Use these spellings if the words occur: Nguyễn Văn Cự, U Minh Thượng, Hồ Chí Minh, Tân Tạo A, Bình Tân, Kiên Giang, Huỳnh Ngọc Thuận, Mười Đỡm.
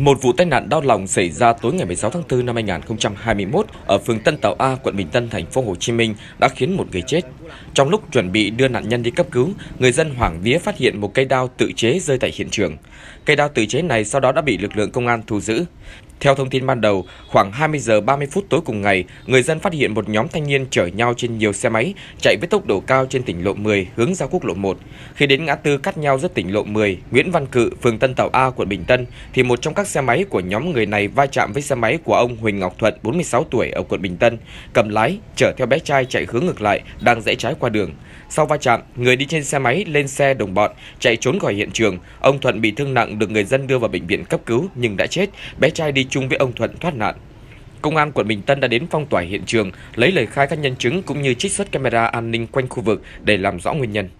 Một vụ tai nạn đau lòng xảy ra tối ngày 16 tháng 4 năm 2021 ở phường Tân Tạo A, quận Bình Tân, thành phố Hồ Chí Minh đã khiến một người chết. Trong lúc chuẩn bị đưa nạn nhân đi cấp cứu, người dân hoảng vía phát hiện một cây đao tự chế rơi tại hiện trường. Cây đao tự chế này sau đó đã bị lực lượng công an thu giữ. Theo thông tin ban đầu, khoảng 20 giờ 30 phút tối cùng ngày, người dân phát hiện một nhóm thanh niên chở nhau trên nhiều xe máy chạy với tốc độ cao trên tỉnh lộ 10 hướng ra quốc lộ 1. Khi đến ngã tư cắt nhau giữa tỉnh lộ 10, Nguyễn Văn Cự, phường Tân Tạo A, quận Bình Tân thì một trong các xe máy của nhóm người này va chạm với xe máy của ông Huỳnh Ngọc Thuận, 46 tuổi ở quận Bình Tân, cầm lái chở theo bé trai chạy hướng ngược lại đang rẽ trái qua đường. Sau va chạm, người đi trên xe máy lên xe đồng bọn chạy trốn khỏi hiện trường. Ông Thuận bị thương nặng được người dân đưa vào bệnh viện cấp cứu nhưng đã chết. Bé trai đi chung với ông Thuận thoát nạn. Công an quận Bình Tân đã đến phong tỏa hiện trường, lấy lời khai các nhân chứng cũng như trích xuất camera an ninh quanh khu vực để làm rõ nguyên nhân.